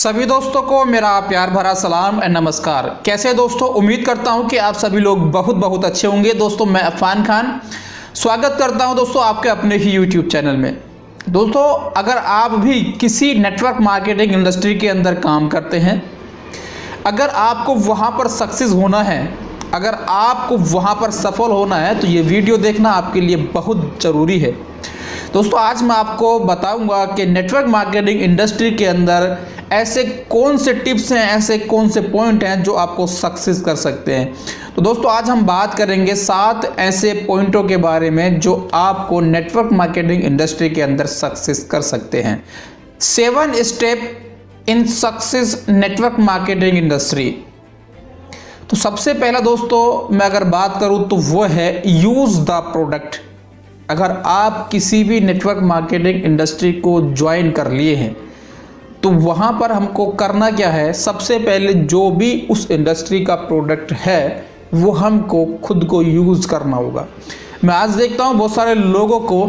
सभी दोस्तों को मेरा प्यार भरा सलाम एंड नमस्कार। कैसे दोस्तों, उम्मीद करता हूं कि आप सभी लोग बहुत बहुत अच्छे होंगे। दोस्तों मैं अफान खान स्वागत करता हूं दोस्तों आपके अपने ही यूट्यूब चैनल में। दोस्तों अगर आप भी किसी नेटवर्क मार्केटिंग इंडस्ट्री के अंदर काम करते हैं, अगर आपको वहाँ पर सक्सेस होना है, अगर आपको वहाँ पर सफल होना है तो ये वीडियो देखना आपके लिए बहुत ज़रूरी है। दोस्तों आज मैं आपको बताऊंगा कि नेटवर्क मार्केटिंग इंडस्ट्री के अंदर ऐसे कौन से टिप्स हैं, ऐसे कौन से पॉइंट हैं जो आपको सक्सेस कर सकते हैं। तो दोस्तों आज हम बात करेंगे 7 ऐसे पॉइंटों के बारे में जो आपको नेटवर्क मार्केटिंग इंडस्ट्री के अंदर सक्सेस कर सकते हैं। 7 step in success network marketing industry. तो सबसे पहला दोस्तों मैं अगर बात करूँ तो वो है यूज़ द प्रोडक्ट। अगर आप किसी भी नेटवर्क मार्केटिंग इंडस्ट्री को ज्वाइन कर लिए हैं तो वहाँ पर हमको करना क्या है, सबसे पहले जो भी उस इंडस्ट्री का प्रोडक्ट है वो हमको खुद को यूज़ करना होगा। मैं आज देखता हूँ बहुत सारे लोगों को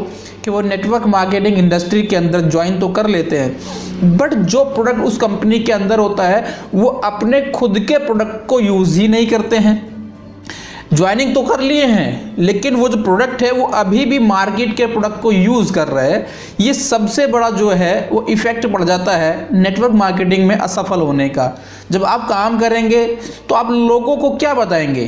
कि वो नेटवर्क मार्केटिंग इंडस्ट्री के अंदर ज्वाइन तो कर लेते हैं बट जो प्रोडक्ट उस कंपनी के अंदर होता है वो अपने खुद के प्रोडक्ट को यूज़ ही नहीं करते हैं। ज्वाइनिंग तो कर लिए हैं लेकिन वो जो प्रोडक्ट है वो अभी भी मार्केट के प्रोडक्ट को यूज़ कर रहा है। ये सबसे बड़ा जो है वो इफ़ेक्ट पड़ जाता है नेटवर्क मार्केटिंग में असफल होने का। जब आप काम करेंगे तो आप लोगों को क्या बताएंगे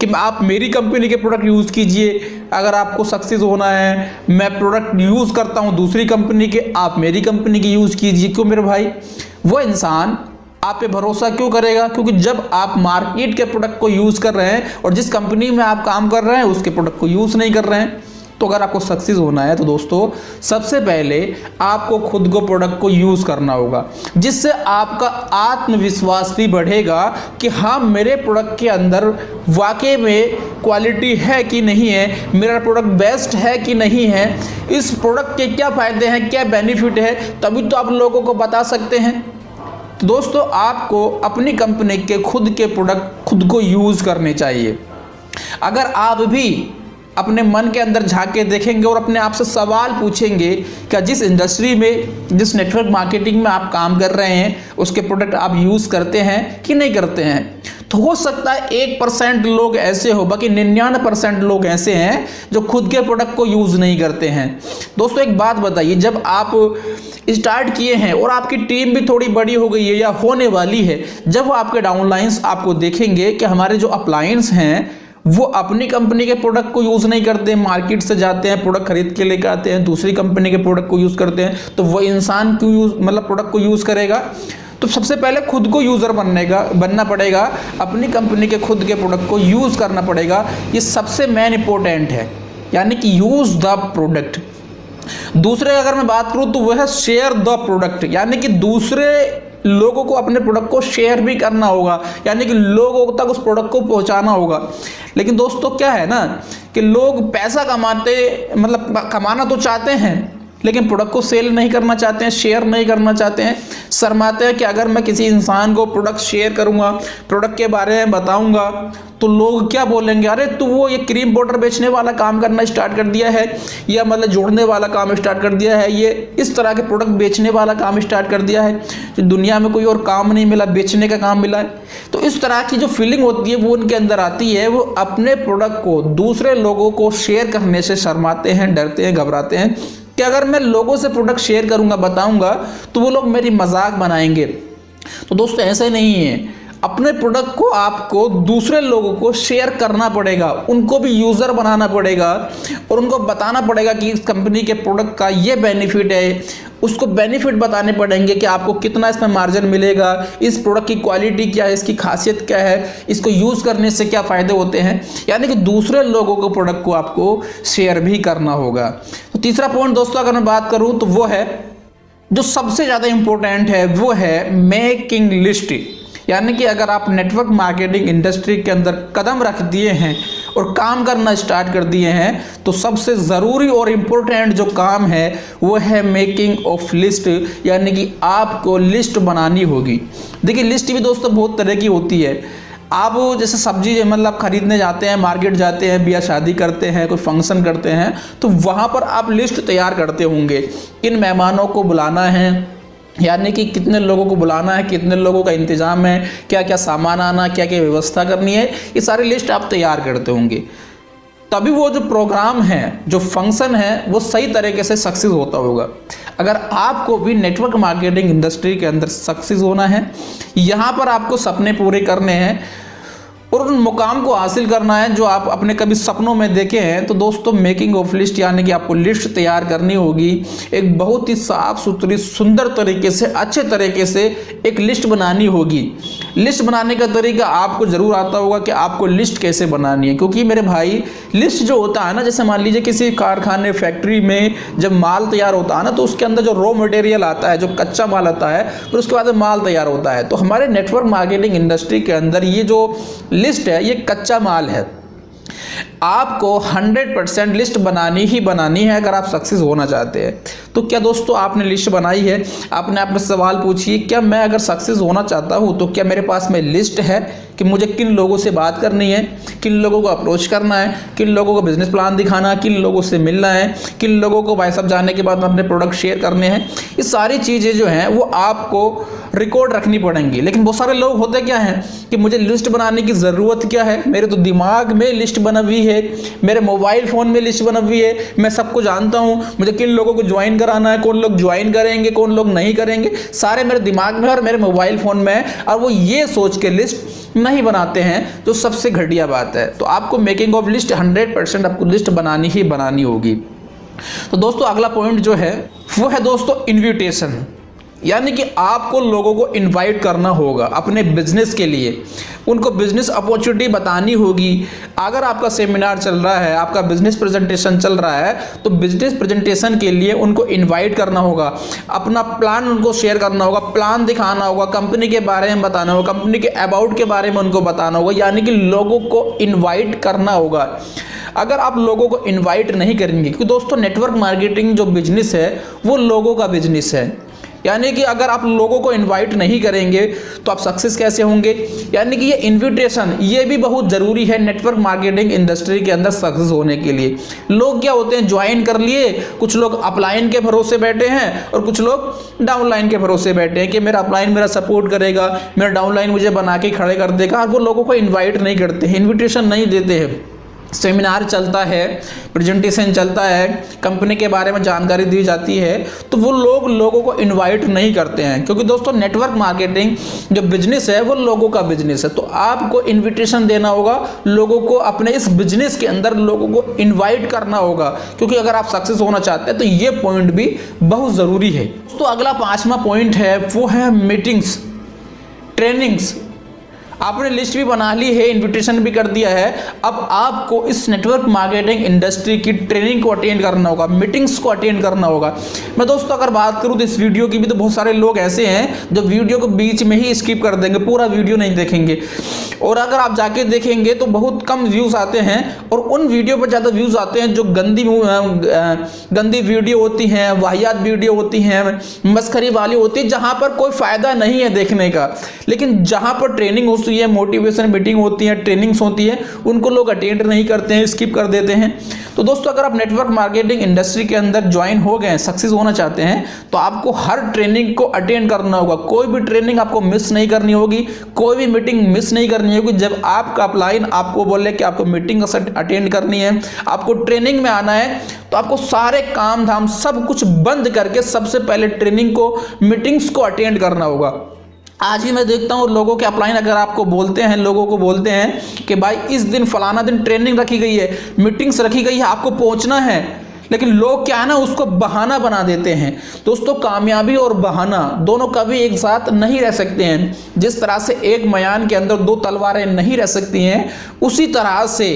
कि आप मेरी कंपनी के प्रोडक्ट यूज़ कीजिए, अगर आपको सक्सेस होना है मैं प्रोडक्ट यूज़ करता हूँ दूसरी कंपनी के, आप मेरी कंपनी के यूज़ कीजिए। क्यों मेरे भाई, वो इंसान आप पे भरोसा क्यों करेगा? क्योंकि जब आप मार्केट के प्रोडक्ट को यूज़ कर रहे हैं और जिस कंपनी में आप काम कर रहे हैं उसके प्रोडक्ट को यूज़ नहीं कर रहे हैं। तो अगर आपको सक्सेस होना है तो दोस्तों सबसे पहले आपको खुद को प्रोडक्ट को यूज़ करना होगा, जिससे आपका आत्मविश्वास भी बढ़ेगा कि हाँ मेरे प्रोडक्ट के अंदर वाकई में क्वालिटी है कि नहीं है, मेरा प्रोडक्ट बेस्ट है कि नहीं है, इस प्रोडक्ट के क्या फ़ायदे हैं, क्या बेनिफिट है, तभी तो आप लोगों को बता सकते हैं। दोस्तों आपको अपनी कंपनी के खुद के प्रोडक्ट खुद को यूज़ करने चाहिए। अगर आप भी अपने मन के अंदर झांक के देखेंगे और अपने आप से सवाल पूछेंगे क्या जिस इंडस्ट्री में, जिस नेटवर्क मार्केटिंग में आप काम कर रहे हैं उसके प्रोडक्ट आप यूज़ करते हैं कि नहीं करते हैं, तो हो सकता है 1% लोग ऐसे हो, बाकी 99% लोग ऐसे हैं जो खुद के प्रोडक्ट को यूज़ नहीं करते हैं। दोस्तों एक बात बताइए, जब आप स्टार्ट किए हैं और आपकी टीम भी थोड़ी बड़ी हो गई है या होने वाली है, जब आपके डाउनलाइंस आपको देखेंगे कि हमारे जो अपलाइंस हैं वो अपनी कंपनी के प्रोडक्ट को यूज़ नहीं करते, मार्केट से जाते हैं प्रोडक्ट खरीद के लेकर आते हैं, दूसरी कंपनी के प्रोडक्ट को यूज़ करते हैं, तो वो इंसान क्यों यूज़ मतलब प्रोडक्ट को यूज़ करेगा? तो सबसे पहले खुद को यूज़र बनना पड़ेगा, अपनी कंपनी के खुद के प्रोडक्ट को यूज़ करना पड़ेगा। ये सबसे मेन इंपॉर्टेंट है, यानी कि यूज़ द प्रोडक्ट। दूसरे अगर मैं बात करूँ तो वह है शेयर द प्रोडक्ट, यानी कि दूसरे लोगों को अपने प्रोडक्ट को शेयर भी करना होगा, यानी कि लोगों तक उस प्रोडक्ट को पहुंचाना होगा। लेकिन दोस्तों क्या है ना कि लोग पैसा कमाते मतलब कमाना तो चाहते हैं लेकिन प्रोडक्ट को सेल नहीं करना चाहते हैं, शेयर नहीं करना चाहते हैं, शर्माते हैं कि अगर मैं किसी इंसान को प्रोडक्ट शेयर करूंगा, प्रोडक्ट के बारे में बताऊंगा तो लोग क्या बोलेंगे, अरे तो वो ये क्रीम पाउडर बेचने वाला काम करना स्टार्ट कर दिया है, या मतलब जोड़ने वाला काम स्टार्ट कर दिया है, ये इस तरह के प्रोडक्ट बेचने वाला काम स्टार्ट कर दिया है, तो दुनिया में कोई और काम नहीं मिला, बेचने का काम मिला है। तो इस तरह की जो फीलिंग होती है वो उनके अंदर आती है, वो अपने प्रोडक्ट को दूसरे लोगों को शेयर करने से शर्माते हैं, डरते हैं, घबराते हैं कि अगर मैं लोगों से प्रोडक्ट शेयर करूंगा, बताऊंगा तो वो लोग मेरी मजाक बनाएंगे। तो दोस्तों ऐसा नहीं है, अपने प्रोडक्ट को आपको दूसरे लोगों को शेयर करना पड़ेगा, उनको भी यूज़र बनाना पड़ेगा और उनको बताना पड़ेगा कि इस कंपनी के प्रोडक्ट का ये बेनिफिट है, उसको बेनिफिट बताने पड़ेंगे कि आपको कितना इसमें मार्जिन मिलेगा, इस प्रोडक्ट की क्वालिटी क्या है, इसकी खासियत क्या है, इसको यूज़ करने से क्या फ़ायदे होते हैं, यानी कि दूसरे लोगों को प्रोडक्ट को आपको शेयर भी करना होगा। तो तीसरा पॉइंट दोस्तों अगर मैं बात करूँ तो वो है जो सबसे ज़्यादा इम्पोर्टेंट है, वो है मेकिंग लिस्ट, यानी कि अगर आप नेटवर्क मार्केटिंग इंडस्ट्री के अंदर कदम रख दिए हैं और काम करना स्टार्ट कर दिए हैं तो सबसे ज़रूरी और इम्पोर्टेंट जो काम है वो है मेकिंग ऑफ लिस्ट, यानी कि आपको लिस्ट बनानी होगी। देखिए लिस्ट भी दोस्तों बहुत तरह की होती है, आप जैसे सब्जी मतलब खरीदने जाते हैं, मार्केट जाते हैं, ब्याह शादी करते हैं, कोई फंक्शन करते हैं, तो वहाँ पर आप लिस्ट तैयार करते होंगे, किन मेहमानों को बुलाना है, यानी कि कितने लोगों को बुलाना है, कितने लोगों का इंतज़ाम है, क्या क्या सामान आना, क्या क्या व्यवस्था करनी है, ये सारी लिस्ट आप तैयार करते होंगे, तभी वो जो प्रोग्राम है, जो फंक्शन है, वो सही तरीके से सक्सेस होता होगा। अगर आपको भी नेटवर्क मार्केटिंग इंडस्ट्री के अंदर सक्सेस होना है, यहाँ पर आपको सपने पूरे करने हैं और उन मुकाम को हासिल करना है जो आप अपने कभी सपनों में देखे हैं, तो दोस्तों मेकिंग ऑफ लिस्ट यानी कि आपको लिस्ट तैयार करनी होगी। एक बहुत ही साफ़ सुथरी सुंदर तरीके से, अच्छे तरीके से एक लिस्ट बनानी होगी। लिस्ट बनाने का तरीका आपको ज़रूर आता होगा कि आपको लिस्ट कैसे बनानी है, क्योंकि मेरे भाई लिस्ट जो होता है ना, जैसे मान लीजिए किसी कारखाने फैक्ट्री में जब माल तैयार होता है ना, तो उसके अंदर जो रॉ मटेरियल आता है, जो कच्चा माल आता है, फिर उसके बाद माल तैयार होता है। तो हमारे नेटवर्क मार्केटिंग इंडस्ट्री के अंदर ये जो लिस्ट है, ये कच्चा माल है। आपको 100% लिस्ट बनानी है अगर आप सक्सेस होना चाहते हैं। तो क्या दोस्तों आपने लिस्ट बनाई है? आपने अपने सवाल पूछिए, क्या मैं अगर सक्सेस होना चाहता हूं तो क्या मेरे पास में लिस्ट है कि मुझे किन लोगों से बात करनी है, किन लोगों को अप्रोच करना है, किन लोगों को बिजनेस प्लान दिखाना है, किन लोगों से मिलना है, किन लोगों को भाई साहब जाने के बाद अपने प्रोडक्ट शेयर करने हैं। ये सारी चीज़ें जो हैं वो आपको रिकॉर्ड रखनी पड़ेंगी। लेकिन बहुत सारे लोग होते क्या हैं कि मुझे लिस्ट बनाने की ज़रूरत क्या है, मेरे तो दिमाग में लिस्ट बना हुई है, मेरे मोबाइल फ़ोन में लिस्ट बना हुई है, मैं सबको जानता हूँ, मुझे किन लोगों को ज्वाइन कराना है, कौन लोग ज्वाइन करेंगे, कौन लोग नहीं करेंगे, सारे मेरे दिमाग में और मेरे मोबाइल फ़ोन में है, और वो ये सोच के लिस्ट नहीं बनाते हैं, तो सबसे घटिया बात है। तो आपको मेकिंग ऑफ लिस्ट 100% आपको लिस्ट बनानी ही बनानी होगी। तो दोस्तों अगला पॉइंट जो है वो है दोस्तों इन्विटेशन, यानी कि आपको लोगों को इनवाइट करना होगा अपने बिजनेस के लिए, उनको बिजनेस अपॉर्चुनिटी बतानी होगी। अगर आपका सेमिनार चल रहा है, आपका बिजनेस प्रेजेंटेशन चल रहा है, तो बिजनेस प्रेजेंटेशन के लिए उनको इनवाइट करना होगा, अपना प्लान उनको शेयर करना होगा, प्लान दिखाना होगा, कंपनी के बारे में बताना होगा, कंपनी के अबाउट के बारे में उनको बताना होगा, यानी कि लोगों को इन्वाइट करना होगा। अगर आप लोगों को इन्वाइट नहीं करेंगे, क्योंकि दोस्तों नेटवर्क मार्केटिंग जो बिजनेस है वो लोगों का बिजनेस है, यानी कि अगर आप लोगों को इनवाइट नहीं करेंगे तो आप सक्सेस कैसे होंगे। यानी कि ये इनविटेशन ये भी बहुत ज़रूरी है नेटवर्क मार्केटिंग इंडस्ट्री के अंदर सक्सेस होने के लिए। लोग क्या होते हैं, ज्वाइन कर लिए, कुछ लोग अपलाइन के भरोसे बैठे हैं और कुछ लोग डाउनलाइन के भरोसे बैठे हैं कि मेरा अपलाइन मेरा सपोर्ट करेगा, मेरा डाउनलाइन मुझे बना के खड़े कर देगा, और वो लोगों को इन्वाइट नहीं करते हैं, इन्विटेशन नहीं देते हैं। सेमिनार चलता है, प्रेजेंटेशन चलता है, कंपनी के बारे में जानकारी दी जाती है, तो वो लोग लोगों को इनवाइट नहीं करते हैं, क्योंकि दोस्तों नेटवर्क मार्केटिंग जो बिजनेस है वो लोगों का बिजनेस है। तो आपको इनविटेशन देना होगा, लोगों को अपने इस बिजनेस के अंदर लोगों को इनवाइट करना होगा, क्योंकि अगर आप सक्सेस होना चाहते हैं तो ये पॉइंट भी बहुत ज़रूरी है। तो अगला पाँचवा पॉइंट है वो है मीटिंग्स, ट्रेनिंग्स। आपने लिस्ट भी बना ली है, इनविटेशन भी कर दिया है, अब आपको इस नेटवर्क मार्केटिंग इंडस्ट्री की ट्रेनिंग को अटेंड करना होगा, मीटिंग्स को अटेंड करना होगा। मैं दोस्तों अगर बात करूं तो इस वीडियो की भी तो बहुत सारे लोग ऐसे हैं जो वीडियो को बीच में ही स्किप कर देंगे, पूरा वीडियो नहीं देखेंगे, और अगर आप जाके देखेंगे तो बहुत कम व्यूज़ आते हैं, और उन वीडियो पर ज़्यादा व्यूज़ आते हैं जो गंदी वीडियो होती हैं, वाहियात वीडियो होती हैं, मस्खरी वाली होती है, जहाँ पर कोई फ़ायदा नहीं है देखने का। लेकिन जहाँ पर ट्रेनिंग होती है, मोटिवेशन मीटिंग होती है, ट्रेनिंग्स होती है, उनको लोग अटेंड नहीं करते हैं, स्किप कर देते हैं। तो दोस्तों अगर आप नेटवर्क मार्केटिंग इंडस्ट्री के अंदर ज्वाइन हो गए हैं, सक्सेस होना चाहते हैं, तो आपको हर ट्रेनिंग को अटेंड करना होगा। कोई भी ट्रेनिंग आपको मिस नहीं करनी होगी, कोई भी मीटिंग मिस नहीं करनी होगी। जब आपका अपलाइन आपको बोले कि आपको मीटिंग अटेंड करनी है, आपको ट्रेनिंग में आना है, तो आपको सारे काम धाम सब कुछ बंद करके सबसे पहले ट्रेनिंग को, मीटिंग्स को अटेंड करना होगा। आज ही मैं देखता हूँ लोगों के अपलाइन अगर आपको बोलते हैं, लोगों को बोलते हैं कि भाई इस दिन फलाना दिन ट्रेनिंग रखी गई है, मीटिंग्स रखी गई है, आपको पहुँचना है, लेकिन लोग क्या है ना, उसको बहाना बना देते हैं। दोस्तों कामयाबी और बहाना दोनों कभी एक साथ नहीं रह सकते हैं। जिस तरह से एक मयान के अंदर दो तलवारें नहीं रह सकती हैं, उसी तरह से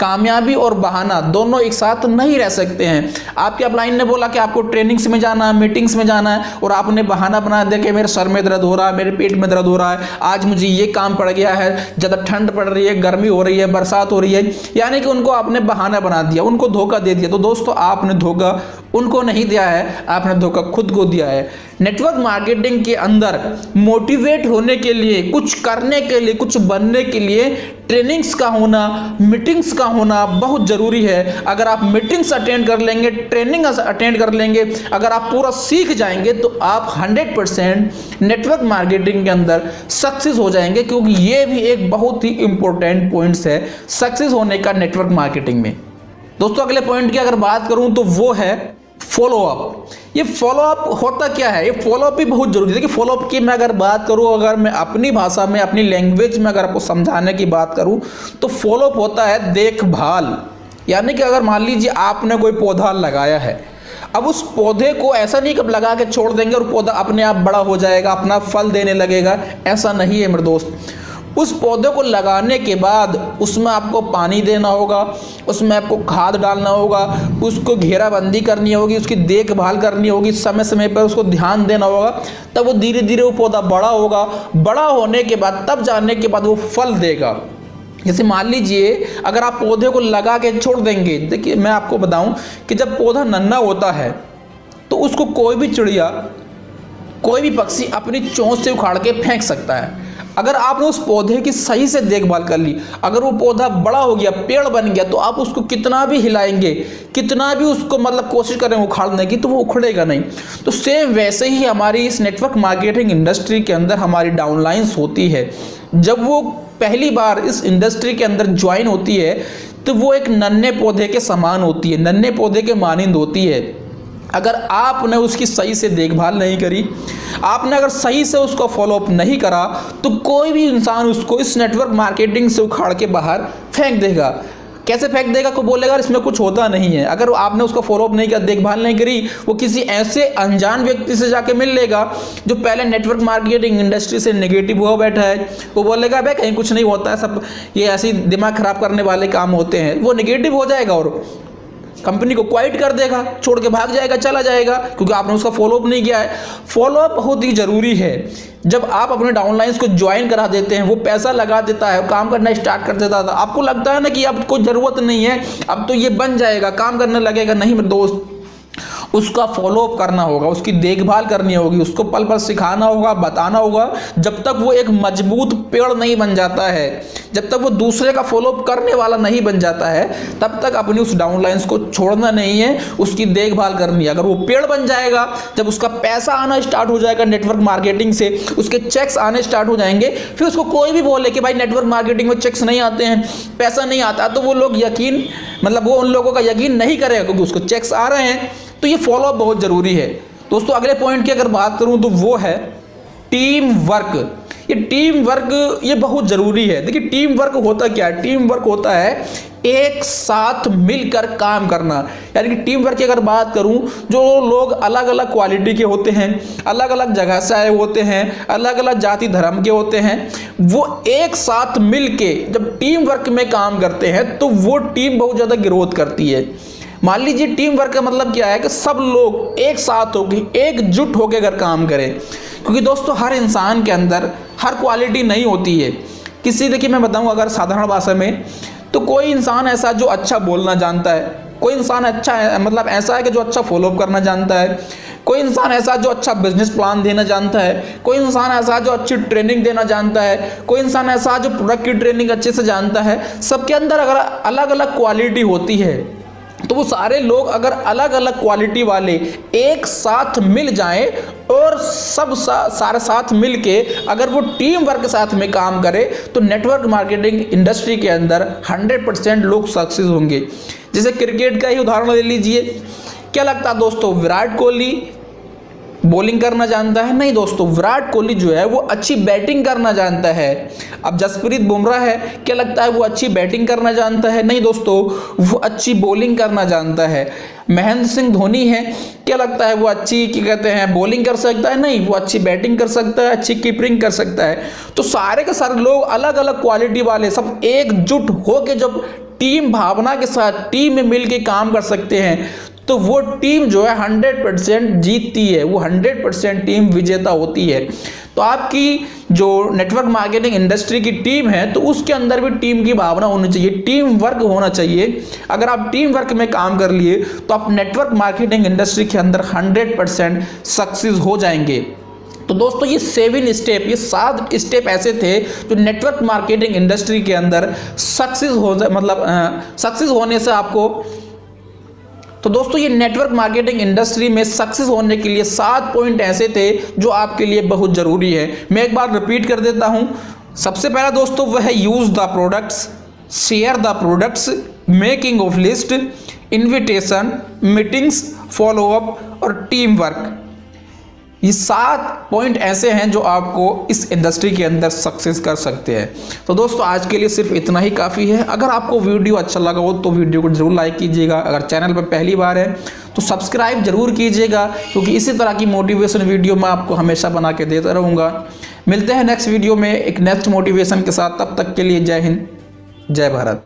कामयाबी और बहाना दोनों एक साथ नहीं रह सकते हैं। आपके अपलाइन ने बोला कि आपको ट्रेनिंग्स में जाना है, मीटिंग्स में जाना है, और आपने बहाना बना दिया कि मेरे सर में दर्द हो रहा है, मेरे पेट में दर्द हो रहा है, आज मुझे ये काम पड़ गया है, ज़्यादा ठंड पड़ रही है, गर्मी हो रही है, बरसात हो रही है, यानी कि उनको आपने बहाना बना दिया, उनको धोखा दे दिया। तो दोस्तों आपने धोखा उनको नहीं दिया है, आपने धोखा खुद को दिया है। नेटवर्क मार्केटिंग के अंदर मोटिवेट होने के लिए, कुछ करने के लिए, कुछ बनने के लिए ट्रेनिंग्स का होना, मीटिंग्स का होना बहुत ज़रूरी है। अगर आप मीटिंग्स अटेंड कर लेंगे, ट्रेनिंग अटेंड कर लेंगे, अगर आप पूरा सीख जाएंगे तो आप 100% नेटवर्क मार्केटिंग के अंदर सक्सेस हो जाएंगे, क्योंकि ये भी एक बहुत ही इंपॉर्टेंट पॉइंट्स है सक्सेस होने का नेटवर्क मार्केटिंग में। दोस्तों अगले पॉइंट की अगर बात करूं तो वो है फॉलोअप। ये फॉलोअप होता क्या है? ये फॉलोअप भी बहुत जरूरी है। देखिए फॉलोअप की मैं अगर बात करूं, अगर मैं अपनी भाषा में, अपनी लैंग्वेज में अगर आपको समझाने की बात करूं तो फॉलोअप होता है देखभाल। यानी कि अगर मान लीजिए आपने कोई पौधा लगाया है, अब उस पौधे को ऐसा नहीं कब लगा के छोड़ देंगे और पौधा अपने आप बड़ा हो जाएगा, अपना फल देने लगेगा, ऐसा नहीं है मेरे दोस्त। उस पौधे को लगाने के बाद उसमें आपको पानी देना होगा, उसमें आपको खाद डालना होगा, उसको घेराबंदी करनी होगी, उसकी देखभाल करनी होगी, समय समय पर उसको ध्यान देना होगा, तब वो धीरे धीरे वो पौधा बड़ा होगा। बड़ा होने के बाद, तब जाने के बाद वो फल देगा। जैसे मान लीजिए अगर आप पौधे को लगा के छोड़ देंगे, देखिए मैं आपको बताऊँ कि जब पौधा नन्हा होता है तो उसको कोई भी चिड़िया, कोई भी पक्षी अपनी चोंच से उखाड़ के फेंक सकता है। अगर आपने उस पौधे की सही से देखभाल कर ली, अगर वो पौधा बड़ा हो गया, पेड़ बन गया, तो आप उसको कितना भी हिलाएंगे, कितना भी उसको मतलब कोशिश करें उखाड़ने की, तो वो उखड़ेगा नहीं। तो सेम वैसे ही हमारी इस नेटवर्क मार्केटिंग इंडस्ट्री के अंदर हमारी डाउनलाइंस होती है। जब वो पहली बार इस इंडस्ट्री के अंदर ज्वाइन होती है तो वो एक नन्हे पौधे के समान होती है, नन्हे पौधे के मानिंद होती है। अगर आपने उसकी सही से देखभाल नहीं करी, आपने अगर सही से उसको फॉलोअप नहीं करा, तो कोई भी इंसान उसको इस नेटवर्क मार्केटिंग से उखाड़ के बाहर फेंक देगा। कैसे फेंक देगा? कोई बोलेगा इसमें कुछ होता नहीं है। अगर आपने उसको फॉलोअप नहीं किया, देखभाल नहीं करी, वो किसी ऐसे अनजान व्यक्ति से जाके मिल लेगा जो पहले नेटवर्क मार्केटिंग इंडस्ट्री से नेगेटिव हुआ बैठा है। वो बोलेगा भाई कहीं कुछ नहीं होता है, सब ये ऐसे दिमाग ख़राब करने वाले काम होते हैं। वो नेगेटिव हो जाएगा और कंपनी को क्वाइट कर देगा, छोड़ के भाग जाएगा, चला जाएगा, क्योंकि आपने उसका फॉलोअप नहीं किया है। फॉलोअप बहुत ही ज़रूरी है। जब आप अपने डाउनलाइंस को ज्वाइन करा देते हैं, वो पैसा लगा देता है, काम करना स्टार्ट कर देता था, आपको लगता है ना कि अब कोई ज़रूरत नहीं है, अब तो ये बन जाएगा, काम करने लगेगा, नहीं मेरे दोस्त। उसका फॉलोअप करना होगा, उसकी देखभाल करनी होगी, उसको पल पल सिखाना होगा, बताना होगा, जब तक वो एक मजबूत पेड़ नहीं बन जाता है, जब तक वो दूसरे का फॉलोअप करने वाला नहीं बन जाता है, तब तक अपनी उस डाउनलाइंस को छोड़ना नहीं है, उसकी देखभाल करनी है। अगर वो पेड़ बन जाएगा, जब उसका पैसा आना स्टार्ट हो जाएगा नेटवर्क मार्केटिंग से, उसके चेक्स आने स्टार्ट हो जाएंगे, फिर उसको कोई भी बोले कि भाई नेटवर्क मार्केटिंग में चेक्स नहीं आते हैं, पैसा नहीं आता, तो वो लोग यकीन मतलब वो उन लोगों का यकीन नहीं करेगा, क्योंकि उसको चेक्स आ रहे हैं। तो ये फॉलोअप बहुत ज़रूरी है। दोस्तों अगले पॉइंट की अगर बात करूं तो वो है टीम वर्क। ये टीम वर्क ये बहुत ज़रूरी है। देखिए टीम वर्क होता क्या है? टीम वर्क होता है एक साथ मिलकर काम करना। यानी कि टीम वर्क की अगर बात करूं, जो लोग अलग अलग क्वालिटी के होते हैं, अलग अलग जगह से आए होते हैं, अलग अलग जाति धर्म के होते हैं, वो एक साथ मिलके जब टीम वर्क में काम करते हैं तो वो टीम बहुत ज़्यादा ग्रोथ करती है। मान लीजिए टीम वर्क का मतलब क्या है कि सब लोग एक साथ होकर, एकजुट होकर अगर काम करें, क्योंकि दोस्तों हर इंसान के अंदर हर क्वालिटी नहीं होती है। किसी देखिए मैं बताऊं अगर साधारण भाषा में, तो कोई इंसान ऐसा जो अच्छा बोलना जानता है, कोई इंसान अच्छा है मतलब ऐसा है कि जो अच्छा फॉलोअप करना जानता है, कोई इंसान ऐसा जो अच्छा बिजनेस प्लान देना जानता है, कोई इंसान ऐसा जो अच्छी ट्रेनिंग देना जानता है, कोई इंसान ऐसा जो प्रोडक्ट की ट्रेनिंग अच्छे से जानता है। सबके अंदर अगर अलग अलग क्वालिटी होती है, तो वो सारे लोग अगर अलग अलग क्वालिटी वाले एक साथ मिल जाएं और सब सारे साथ मिल के अगर वो टीम वर्क के साथ में काम करे, तो नेटवर्क मार्केटिंग इंडस्ट्री के अंदर 100% लोग सक्सेस होंगे। जैसे क्रिकेट का ही उदाहरण ले लीजिए। क्या लगता है दोस्तों विराट कोहली बॉलिंग करना जानता है? नहीं दोस्तों, विराट कोहली जो है वो अच्छी बैटिंग करना जानता है। अब जसप्रीत बुमराह है, क्या लगता है वो अच्छी बैटिंग करना जानता है? नहीं दोस्तों, वो अच्छी बॉलिंग करना जानता है। महेंद्र सिंह धोनी है, क्या लगता है वो अच्छी क्या कहते हैं बॉलिंग कर सकता है? नहीं, वो अच्छी बैटिंग कर सकता है, अच्छी कीपिंग कर सकता है। तो सारे के सारे लोग अलग अलग क्वालिटी वाले सब एकजुट होकर जब टीम भावना के साथ टीम में मिल के काम कर सकते हैं, तो वो टीम जो है 100% जीतती है, वो 100% टीम विजेता होती है। तो आपकी जो नेटवर्क मार्केटिंग इंडस्ट्री की टीम है तो उसके अंदर भी टीम की भावना होनी चाहिए, टीम वर्क होना चाहिए। अगर आप टीम वर्क में काम कर लिए तो आप नेटवर्क मार्केटिंग इंडस्ट्री के अंदर 100% सक्सेस हो जाएंगे। तो दोस्तों ये 7 स्टेप, ये 7 स्टेप ऐसे थे जो नेटवर्क मार्केटिंग इंडस्ट्री के अंदर सक्सेस होने से आपको। तो दोस्तों ये नेटवर्क मार्केटिंग इंडस्ट्री में सक्सेस होने के लिए 7 पॉइंट ऐसे थे जो आपके लिए बहुत ज़रूरी है। मैं एक बार रिपीट कर देता हूँ। सबसे पहला दोस्तों वह है use the products, share the products, making of list, invitation, meetings, follow up और टीम वर्क। ये 7 पॉइंट ऐसे हैं जो आपको इस इंडस्ट्री के अंदर सक्सेस कर सकते हैं। तो दोस्तों आज के लिए सिर्फ इतना ही काफ़ी है। अगर आपको वीडियो अच्छा लगा हो तो वीडियो को जरूर लाइक कीजिएगा। अगर चैनल पर पहली बार है तो सब्सक्राइब जरूर कीजिएगा, क्योंकि इसी तरह की मोटिवेशन वीडियो मैं आपको हमेशा बना के देता रहूँगा। मिलते हैं नेक्स्ट वीडियो में एक नेक्स्ट मोटिवेशन के साथ। तब तक के लिए जय हिंद, जय भारत।